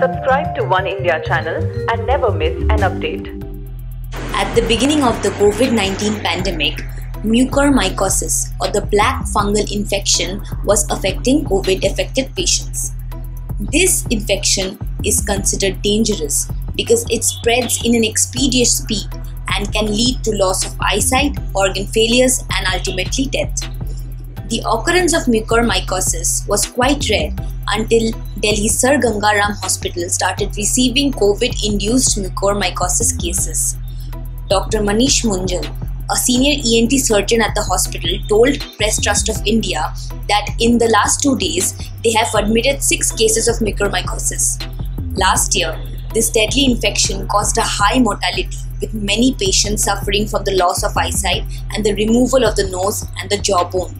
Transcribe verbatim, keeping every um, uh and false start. Subscribe to One India channel and never miss an update. At the beginning of the COVID nineteen pandemic, mucormycosis or the black fungal infection was affecting COVID-affected patients. This infection is considered dangerous because it spreads in an expeditious speed and can lead to loss of eyesight, organ failures, and ultimately death. The occurrence of mucormycosis was quite rare until Delhi's Sir Ganga Ram Hospital started receiving COVID-induced mucormycosis cases. Doctor Manish Munjal, a senior E N T surgeon at the hospital, told Press Trust of India that in the last two days, they have admitted six cases of mucormycosis. Last year, this deadly infection caused a high mortality, with many patients suffering from the loss of eyesight and the removal of the nose and the jawbone.